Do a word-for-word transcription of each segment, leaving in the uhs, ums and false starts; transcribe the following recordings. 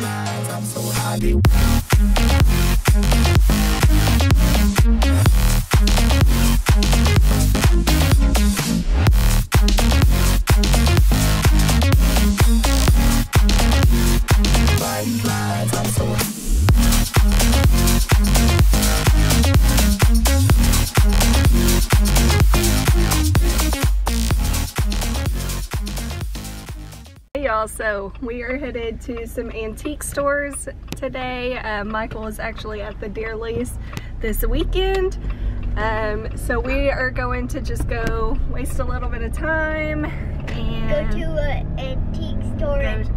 rise, I'm so highly. Rise, rise, I'm so high. So we are headed to some antique stores today. Uh, Michael is actually at the Deer Lease this weekend. Um, so we are going to just go waste a little bit of time and go to an antique store. To,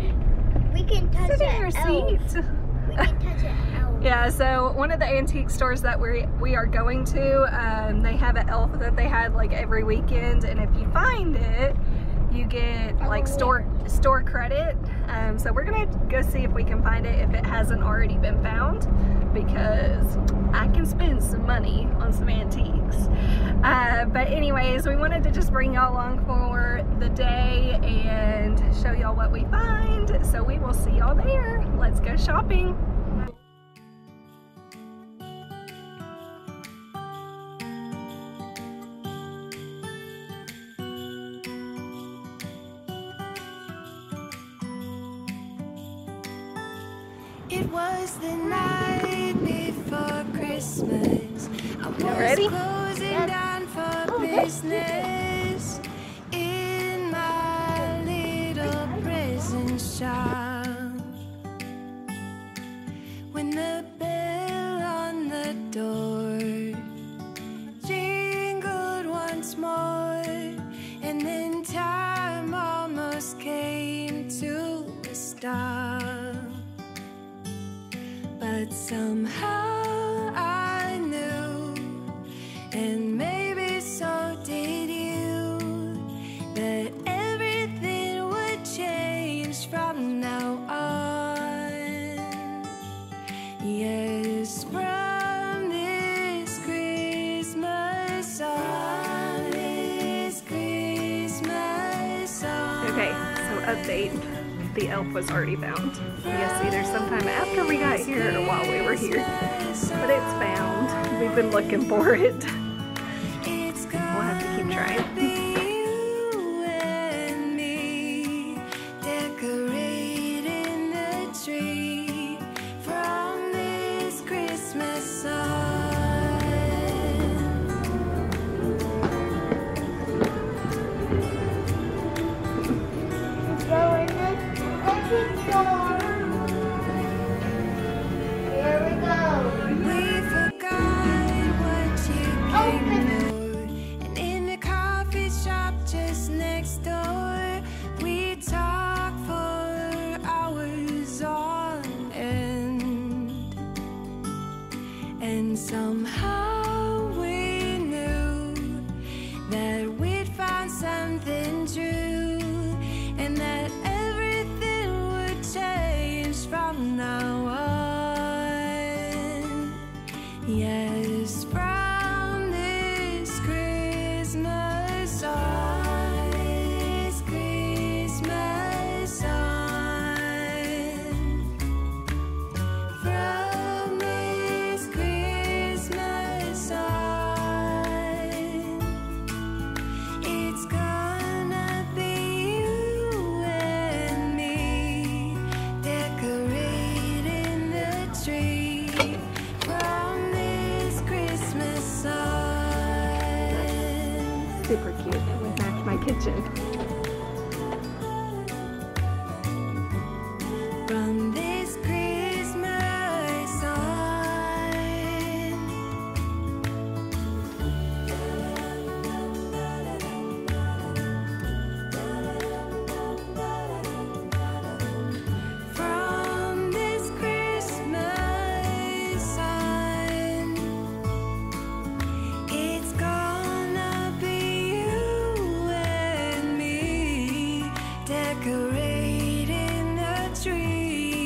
we can touch sit in your seat. We can touch an elf. Yeah, so one of the antique stores that we we are going to, um, they have an elf that they had like every weekend, and if you find it, you get like store store credit. Um, so we're gonna go see if we can find it if it hasn't already been found, because I can spend some money on some antiques. Uh, but anyways, we wanted to just bring y'all along for the day and show y'all what we find. So we will see y'all there. Let's go shopping. It was the night before Christmas. I was ready? Closing yeah. down for oh, business yeah. in my little prison shop. When the bell on the door jingled once more, and then time almost came to a stop. But somehow I knew, and maybe so did you, that everything would change from now on. Yes, from this Christmas on, this Christmas on. Okay, so update. The elf was already found. Yes, either sometime after we got here or while we were here. But it's found. We've been looking for it. We'll have to keep trying. And somehow we knew that we'd find something true, and that everything would change from now on. Yes, from this Christmas on, this Christmas on. From super cute. It would match my kitchen. From this Christmas on. From this Christmas on. It's gone. Decorating the tree.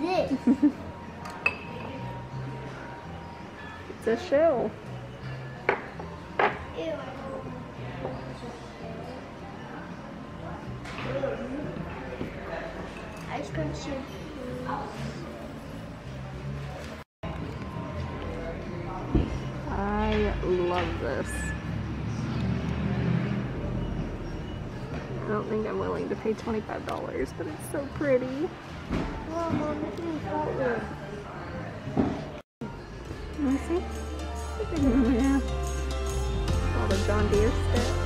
this? It's a shell. Ew. Ice cream chip. I love this. I don't think I'm willing to pay twenty-five dollars, but it's so pretty. Wow, Mom, this is faultless. You want to see? Yeah. All the John Deere stuff.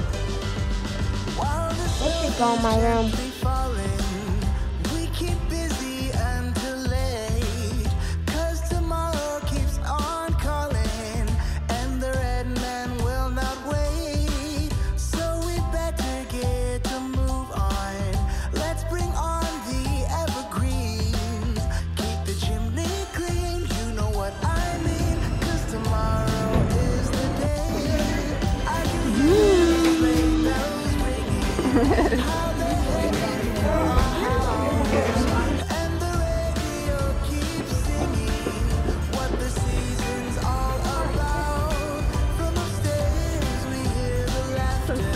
I should go in my room.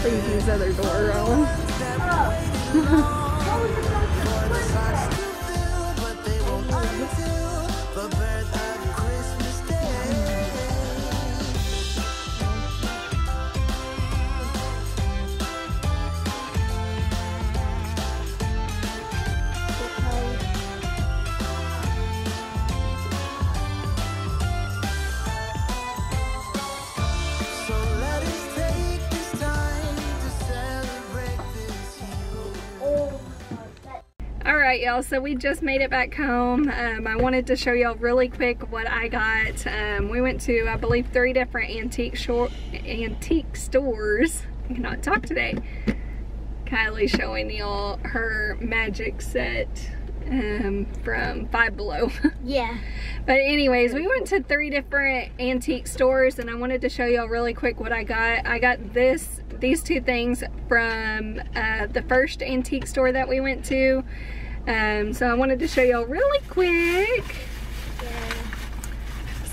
Please use other door around. Alright y'all, so we just made it back home. Um, I wanted to show y'all really quick what I got. Um, we went to, I believe, three different antique short, antique stores. I cannot talk today. Kylie's showing y'all her magic set um, from Five Below. Yeah. But anyways, we went to three different antique stores and I wanted to show y'all really quick what I got. I got this, these two things from uh, the first antique store that we went to. Um, so I wanted to show y'all really quick. Yeah.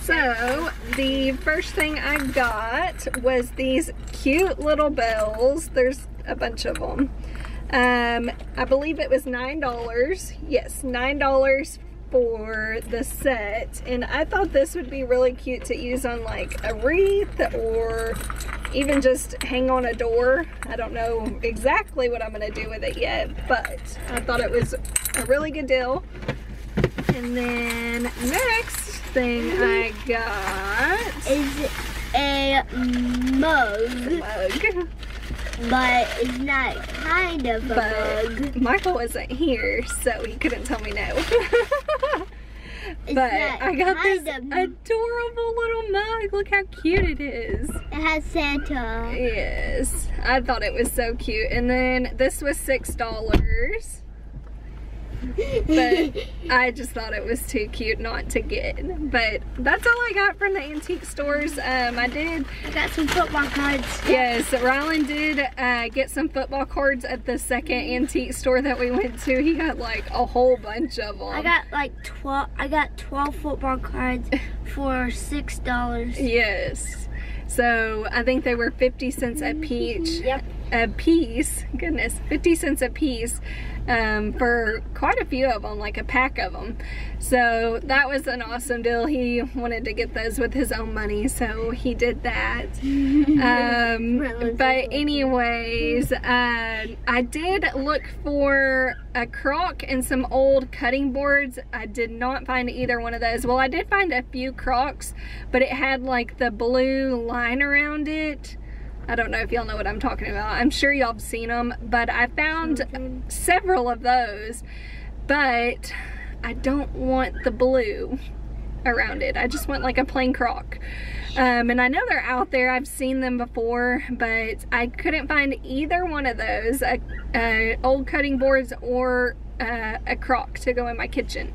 So the first thing I got was these cute little bells. There's a bunch of them. Um, I believe it was nine dollars. Yes, nine dollars for the set. And I thought this would be really cute to use on like a wreath or even just hang on a door. I don't know exactly what I'm going to do with it yet, but I thought it was a really good deal. And then next thing I got is a mug. Mug. But it's not kind of a but mug. Michael wasn't here, so he couldn't tell me no. But I got this adorable little mug. Look how cute it is. It has Santa. Yes. I thought it was so cute. And then this was six dollars. But I just thought it was too cute not to get. But that's all I got from the antique stores. Um, I did. I got some football cards. Yes, Rylan did uh, get some football cards at the second antique store that we went to. He got like a whole bunch of them. I got like twelve. I got twelve football cards for six dollars. Yes. So I think they were fifty cents a piece. Yep. A piece. Goodness, fifty cents a piece. Um, for quite a few of them, like a pack of them. So that was an awesome deal. He wanted to get those with his own money, so he did that. Um, but anyways, uh, I did look for a crock and some old cutting boards. I did not find either one of those. Well, I did find a few crocks, but it had like the blue line around it. I don't know if y'all know what I'm talking about. I'm sure y'all have seen them, but I found mm-hmm. several of those, but I don't want the blue around it. I just want like a plain crock. Um, and I know they're out there. I've seen them before, but I couldn't find either one of those, uh, uh, old cutting boards or uh, a crock to go in my kitchen.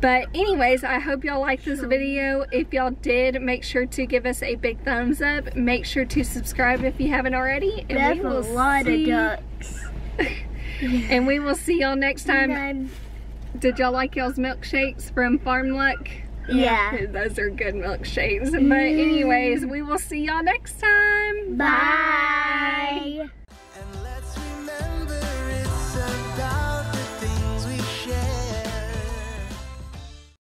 But anyways, I hope y'all liked this video. If y'all did, make sure to give us a big thumbs up. Make sure to subscribe if you haven't already. And That's we will a lot see... of ducks. And we will see y'all next time. Did y'all like y'all's milkshakes from Farmluck? Yeah. Yeah. Those are good milkshakes. Mm. But anyways, we will see y'all next time. Bye. Bye.